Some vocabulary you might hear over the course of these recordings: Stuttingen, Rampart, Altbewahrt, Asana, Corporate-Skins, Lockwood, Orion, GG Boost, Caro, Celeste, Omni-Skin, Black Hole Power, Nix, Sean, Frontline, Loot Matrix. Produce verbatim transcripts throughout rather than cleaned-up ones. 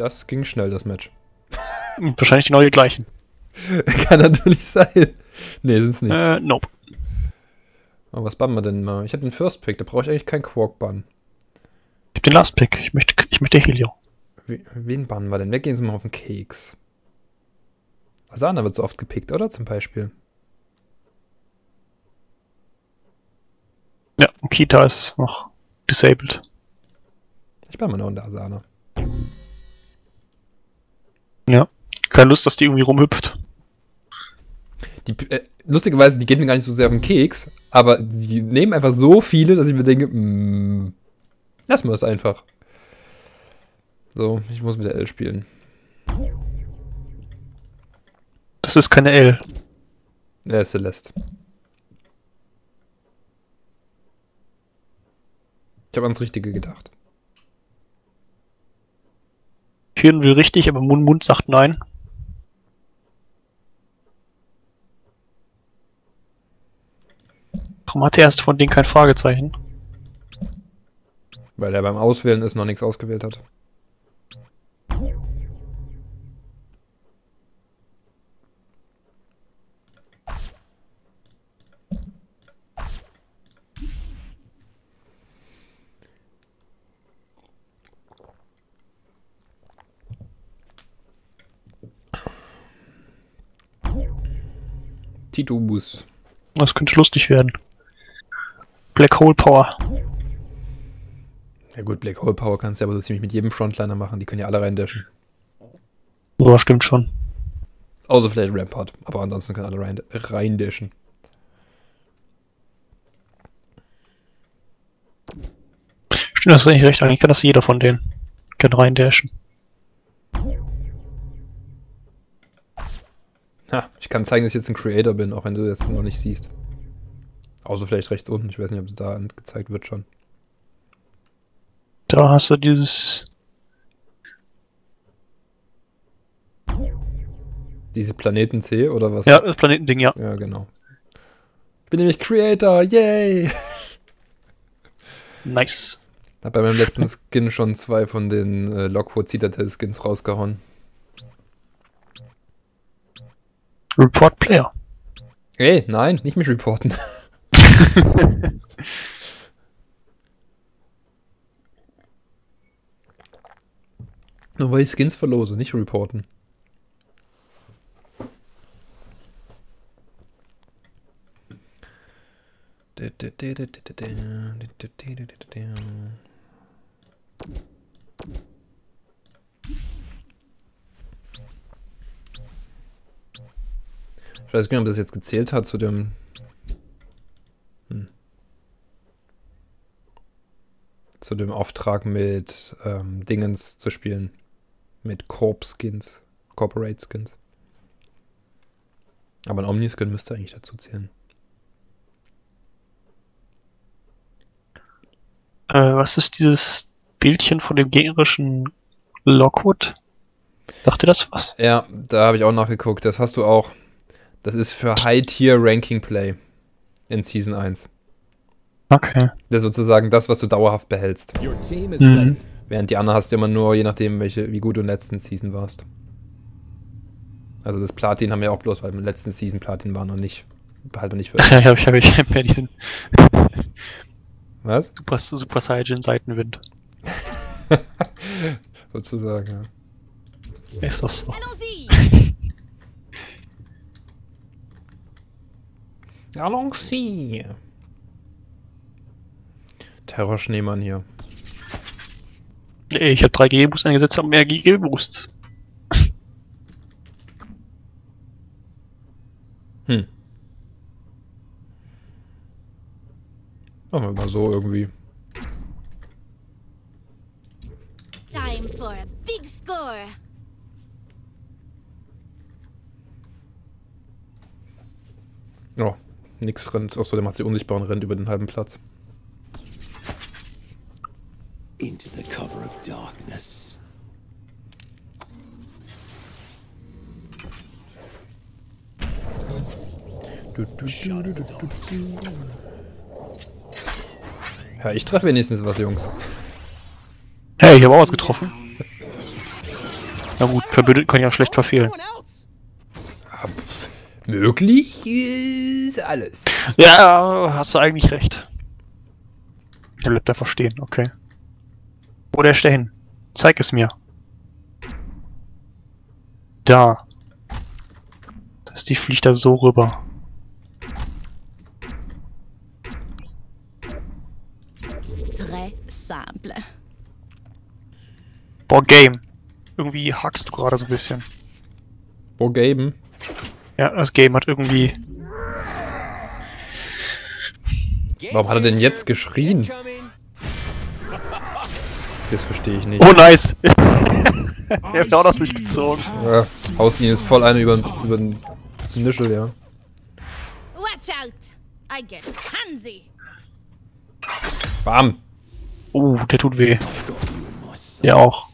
Das ging schnell, das Match. Wahrscheinlich genau die gleichen. Kann natürlich sein. Nee, sind's nicht. Äh, nope. Aber was bannen wir denn mal? Ich habe den First Pick, da brauche ich eigentlich keinen Quark-Bann. Ich habe den Last Pick, ich möchte, ich möchte Helio. Wen, wen bannen wir denn? Wir gehen sie mal auf den Keks. Asana wird so oft gepickt, oder? Zum Beispiel. Ja, Kita ist noch disabled. Ich bann mal noch unter Asana. Ja, keine Lust, dass die irgendwie rumhüpft. Die, äh, lustigerweise, die gehen mir gar nicht so sehr auf den Keks, aber die nehmen einfach so viele, dass ich mir denke, mh, lass mal das einfach. So, ich muss mit der L spielen. Das ist keine L. Ja, ist Celeste. Ich habe ans Richtige gedacht. Hirn will richtig, aber Mund Mund sagt nein. Warum hat er erst von denen kein Fragezeichen? Weil er beim Auswählen ist, noch nichts ausgewählt hat. G G Boost. Das könnte lustig werden. Black Hole Power. Ja gut, Black Hole Power kannst du aber so ziemlich mit jedem Frontliner machen. Die können ja alle reindashen. Ja, stimmt schon. Außer vielleicht Rampart. Aber ansonsten können alle reindashen. Stimmt, das ist eigentlich recht. Eigentlich kann das jeder von denen. Kann reindashen. Ha, ich kann zeigen, dass ich jetzt ein Creator bin, auch wenn du das noch nicht siehst. Außer vielleicht rechts unten, ich weiß nicht, ob es da angezeigt wird schon. Da hast du dieses... Diese Planeten C, oder was? Ja, das Planetending, ja. Ja, genau. Ich bin nämlich Creator, yay! Nice. Hab bei meinem letzten Skin schon zwei von den äh, Lockwood Citadel Skins rausgehauen. Report Player. Ey, nein, nicht mich reporten. Nur weil ich Skins verlose, nicht reporten. Ich weiß nicht, ob das jetzt gezählt hat zu dem... Hm. Zu dem Auftrag mit ähm, Dingens zu spielen. Mit Corp-Skins. Corporate-Skins. Aber ein Omni-Skin müsste eigentlich dazu zählen. Äh, was ist dieses Bildchen von dem gegnerischen Lockwood? Sagt dir das was? Ja, da habe ich auch nachgeguckt. Das hast du auch... Das ist für High-Tier-Ranking-Play in Season eins. Okay. Das ist sozusagen das, was du dauerhaft behältst. Mhm. Während die anderen hast du immer nur, je nachdem, welche, wie gut du in der letzten Season warst. Also das Platin haben wir auch bloß, weil im letzten Season Platin war noch nicht. Halt noch nicht für. Ja, ich habe ich hab, ich hab ja diesen... Was? Super, Super Saiyan Seitenwind. Sozusagen, ja. Ist das so? Along See. Terrorschneemann hier. Ich habe drei G G Boosts eingesetzt, aber mehr G G Boosts. Hm. Machen wir mal so irgendwie. Time for a big score. Oh. Nix rennt, außer der macht sie unsichtbar und rennt über den halben Platz. Into the cover of darkness. Du, du, du, du, du, du. Ja, ich treffe wenigstens was, Jungs. Hey, ich habe auch was getroffen. Na gut, Verbündete können ja schlecht verfehlen. Möglich ist alles. Ja, hast du eigentlich recht. Der bleibt einfach stehen, okay. Wo der ist der hin? Zeig es mir. Da. Das die fliegt da so rüber. Boah, Game. Irgendwie hackst du gerade so ein bisschen. Boah, Game. Ja, das Game hat irgendwie... Warum hat er denn jetzt geschrien? Das verstehe ich nicht. Oh, nice! Wir haben da auch noch durchgezogen. Ja, Hauslinie ist voll eine über den Nischel, ja. Watch out! I get Hansi! Bam! Oh, der tut weh. Der auch.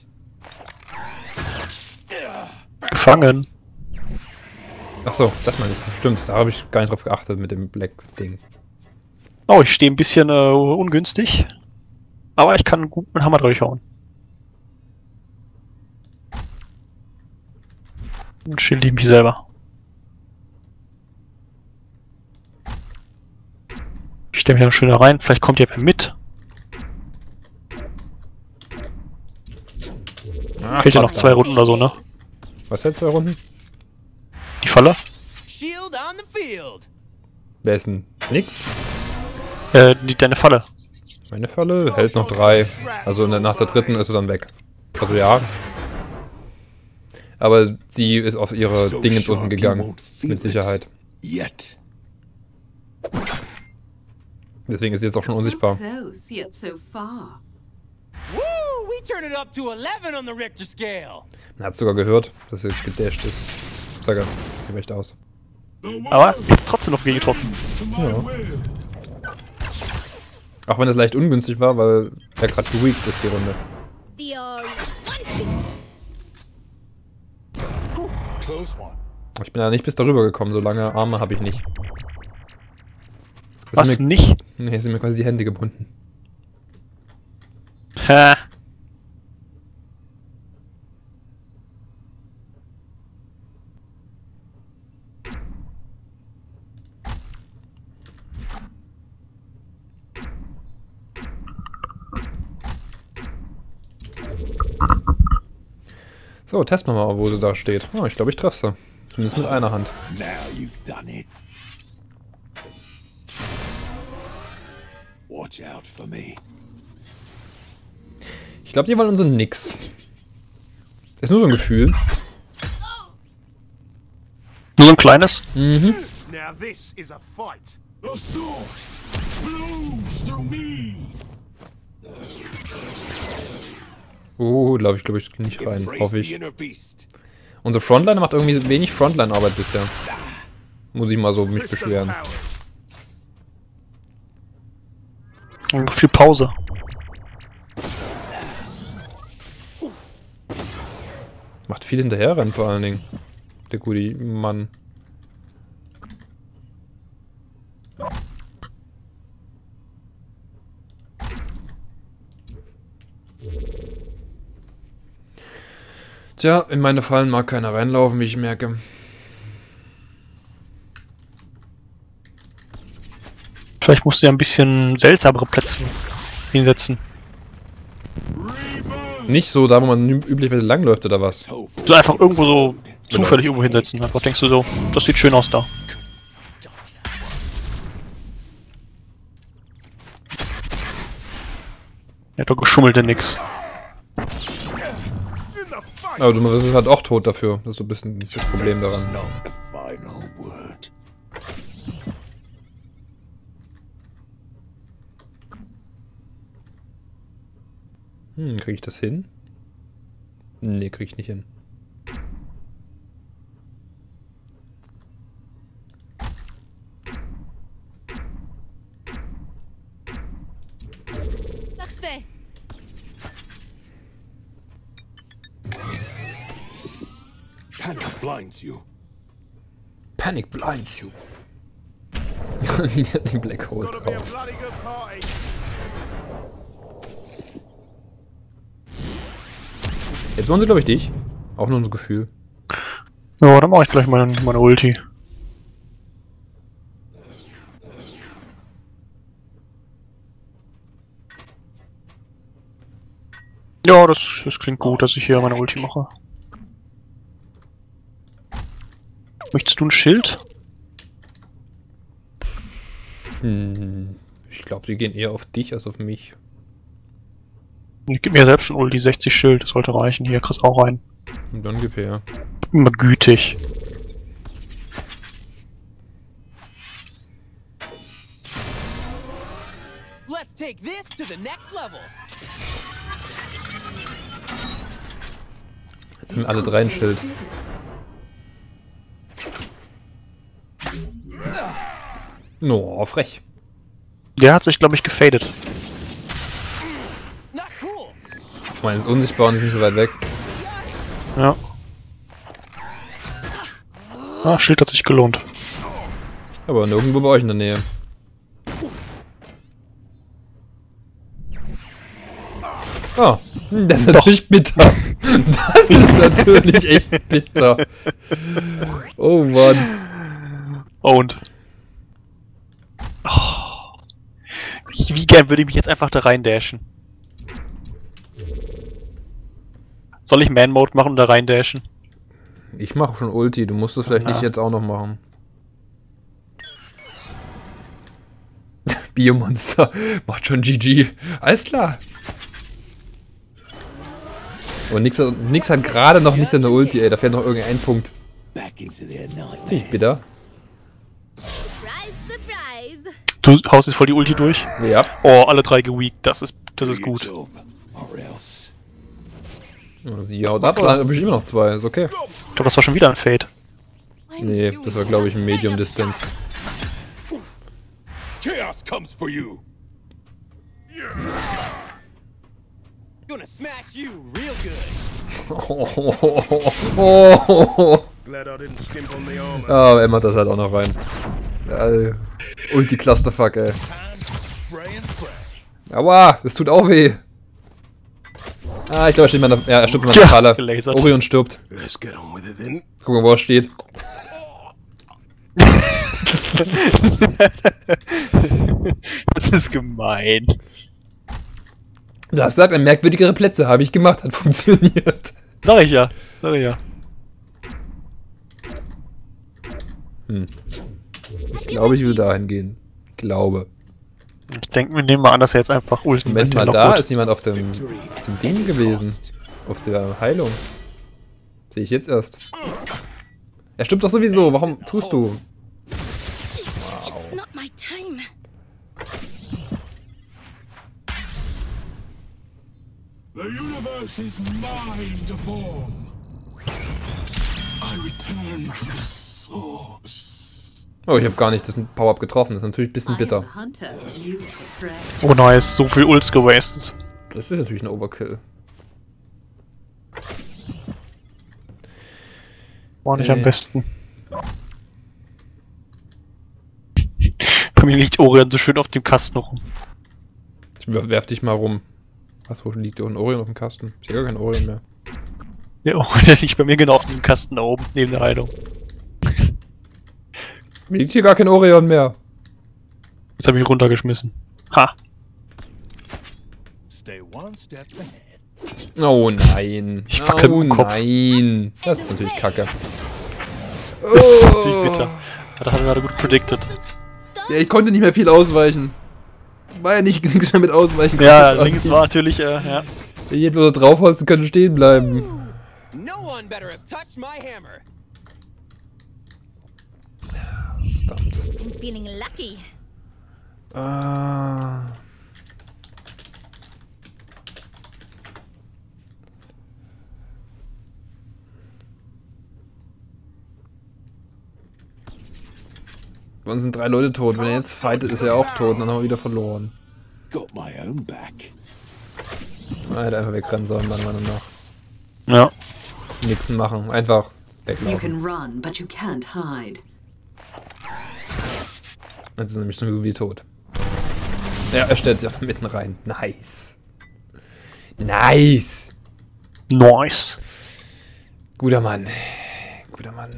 Gefangen. Achso, das meine ich. Stimmt, da habe ich gar nicht drauf geachtet mit dem Black-Ding. Oh, ich stehe ein bisschen äh, ungünstig. Aber ich kann gut mit Hammer durchhauen. Und schilde mich selber. Ich stelle mich dann schön da rein, vielleicht kommt ihr mit. Ah, fehlt ja noch zwei Runden oder so, ne? Was hält zwei Runden? Die Falle? Wer ist denn? Nix? Äh, die, deine Falle. Meine Falle hält noch drei. Also nach der dritten ist sie dann weg. Also ja. Aber sie ist auf ihre so Dinge unten gegangen. Mit Sicherheit. Yet. Deswegen ist sie jetzt auch schon unsichtbar. Man hat sogar gehört, dass sie gedasht ist. Sag er, sieht echt aus. Aber ich hab trotzdem noch viel getroffen. Ja. Auch wenn es leicht ungünstig war, weil er gerade geweakt ist, die Runde. Ich bin ja nicht bis darüber gekommen, so lange Arme habe ich nicht. Das Was, mir, nicht? Nee, sind mir quasi die Hände gebunden. Ha! So, testen wir mal, wo sie da steht. Oh, ich glaube, ich treffe sie. Zumindest mit einer Hand. Ich glaube, die wollen unseren Nix. Ist nur so ein Gefühl. Nur so ein kleines? Mhm. Oh, laufe ich glaube ich nicht rein, hoffe ich. Unsere Frontline macht irgendwie wenig Frontline-Arbeit bisher. Muss ich mal so mich beschweren. Und viel Pause. Macht viel hinterherrennen vor allen Dingen. Der gute Mann. Tja, in meine Fallen mag keiner reinlaufen, wie ich merke. Vielleicht musst du ja ein bisschen seltsamere Plätze hinsetzen. Nicht so da, wo man üblicherweise langläuft oder was? So einfach irgendwo so zufällig irgendwo hinsetzen. Einfach denkst du so, das sieht schön aus da. Er hat doch geschummelt, der nix. Aber du bist halt auch tot dafür. Das ist so ein bisschen das Problem daran. Hm, krieg ich das hin? Nee, krieg ich nicht hin. Panic blinds you. Panic blinds you. Die Black Hole drauf. Jetzt wollen sie glaube ich dich. Auch nur ein Gefühl. Ja, dann mache ich gleich meine, meine Ulti. Ja, das, das klingt gut, dass ich hier meine Ulti mache. Möchtest du ein Schild? Hm, ich glaube, die gehen eher auf dich als auf mich. Ich gebe mir selbst schon Ulti sechzig Schild, das sollte reichen. Hier, kriegst auch rein. Und dann gib her. Immer gütig. Let's take this to the next level. Jetzt sind alle drei ein Schild. No, frech. Der hat sich, glaube ich, gefadet. Ich meine, ist unsichtbar und ist nicht so weit weg. Ja. Ah, Schild hat sich gelohnt. Aber nirgendwo bei euch in der Nähe. Oh, das ist natürlich bitter. Das ist natürlich echt bitter. Oh Mann. Und? Oh. Wie gern würde ich mich jetzt einfach da rein dashen? Soll ich Man-Mode machen und da rein dashen? Ich mache schon Ulti, du musst es vielleicht Na. nicht jetzt auch noch machen. Biomonster macht schon G G. Alles klar. Und Nix hat, Nix hat gerade noch nicht seine Ulti, ey. Da fehlt noch irgendein Punkt. Nicht bitter. Du haust jetzt voll die Ulti durch? Ja. Oh, alle drei geweakt. Das ist, das ist gut. Sie haut ab, aber ich immer noch zwei. Ist okay. Ich glaube, das war schon wieder ein Fade. Nee, das war, glaube ich, ein Medium Distance. Chaos comes for you. Gonna smash you real good. Oh, er macht das halt auch noch rein. Äh, Ulti-Clusterfuck, ey. Aua, das tut auch weh. Ah, ich glaube, er steht in meiner... Ja, er stirbt in meiner Falle. Ja, Orion stirbt. Guck mal, wo er steht. Das ist gemein. Das sagt, ein merkwürdigere Plätze habe ich gemacht, hat funktioniert. Sag ich ja, sag ich ja. Hm. Ich glaube, ich will dahin gehen. Glaube. Ich denke, wir nehmen mal an, dass er jetzt einfach ulti. Moment mal, da ist jemand auf dem, auf dem Ding gewesen. Auf der Heilung. Sehe ich jetzt erst. Er stimmt doch sowieso, warum tust du? The universe is mine to form. I return to the source. Oh, ich habe gar nicht das Power-Up getroffen. Das ist natürlich ein bisschen bitter. Oh nice, so viel Ults gewastet. Das ist natürlich ein Overkill. War nicht äh. am besten. Bei mir liegt Orion so schön auf dem Kasten rum. Ich werf dich mal rum. Was, wo liegt der Orion auf dem Kasten? Ich habe gar keinen Orion mehr. Der Orion liegt bei mir genau auf diesem Kasten da oben, neben der Heilung. Mir liegt hier gar kein Orion mehr. Jetzt habe ich ihn runtergeschmissen. Ha! Oh nein! Ich wackel oh, im Kopf. Nein! Das ist natürlich kacke. Das ist natürlich bitter. Das hat er gerade gut predicted. Ja, ich konnte nicht mehr viel ausweichen. War ja nicht, nichts mehr mit ausweichen. Ja, links war natürlich, äh, ja. Wenn ich etwas draufholzen könnte, stehen bleiben. Verdammt. Ah. Bei uns sind drei Leute tot. Wenn er jetzt fightet, ist er auch tot. Dann haben wir wieder verloren. Er hätte einfach wegrennen sollen, meiner Meinung nach. Ja. Nichts machen. Einfach weglaufen. Jetzt ist nämlich so wie tot. Ja, er stellt sich auch da mitten rein. Nice. Nice. Nice. Guter Mann. Guter Mann.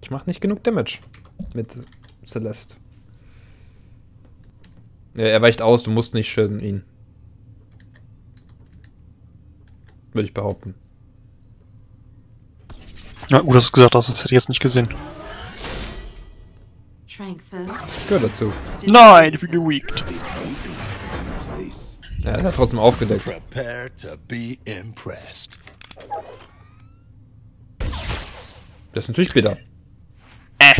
Ich mache nicht genug Damage mit Celeste. Ja, er weicht aus, du musst nicht schilden ihn. Würde ich behaupten. Na gut, dass du es gesagt hast, das hätte ich jetzt nicht gesehen. Gehört dazu. Nein, ich bin geweakt. Ja, er hat trotzdem aufgedeckt. Das ist natürlich bitter. Äh.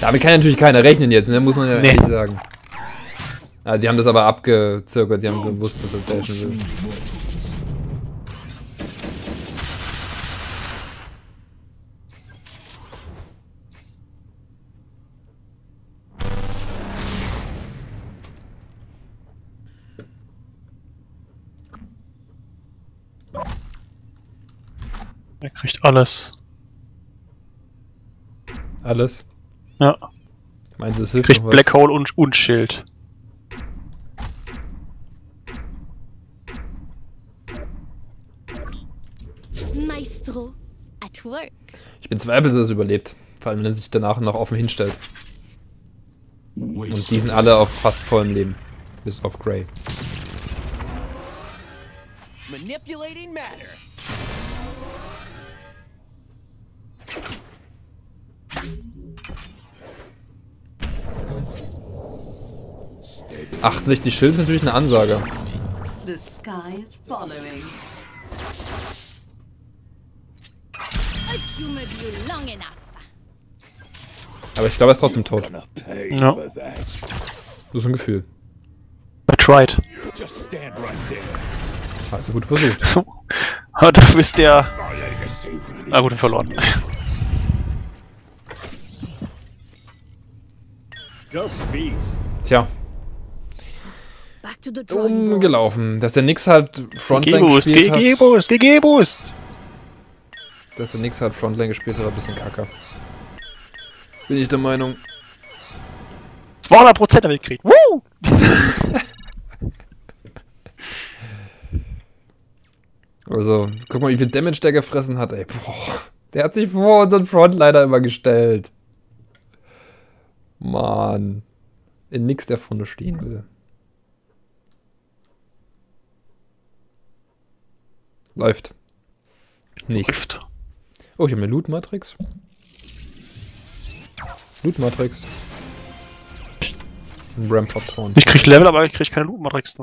Damit kann natürlich keiner rechnen jetzt, ne? Muss man ja nee. ehrlich sagen. Ah, die haben das aber abgezirkelt, sie haben gewusst, dass das dashen will. Er kriegt alles. Alles? Ja. Meinst du, es hilft? Er kriegt Black Hole und, und Schild. Maestro at work. Ich bezweifle, dass es überlebt. Vor allem, wenn er sich danach noch offen hinstellt. Und die sind alle auf fast vollem Leben. Bis auf Grey. Manipulating matter. achtundsechzig Schild ist natürlich eine Ansage. The sky is following. Aber ich glaube, er ist trotzdem tot. No. Das ist ein Gefühl. I tried. Hast du gut versucht. Du bist der... Na gut, verloren. Tja. Umgelaufen. Dass der Nix halt Frontline gespielt hat. G G Boost, G G Boost! Dass der Nix halt Frontline gespielt hat, war ein bisschen kacke. Bin ich der Meinung. zweihundert Prozent habe ich gekriegt. Woo! Also, guck mal, wie viel Damage der gefressen hat, ey. Boah, der hat sich vor unseren Frontliner immer gestellt. Mann. In nix der vorne stehen will. Läuft. Nicht. Läuft. Oh, ich habe mir Loot Matrix. Loot Matrix. Rampart. Ich krieg Level, aber ich krieg keine Loot Matrix.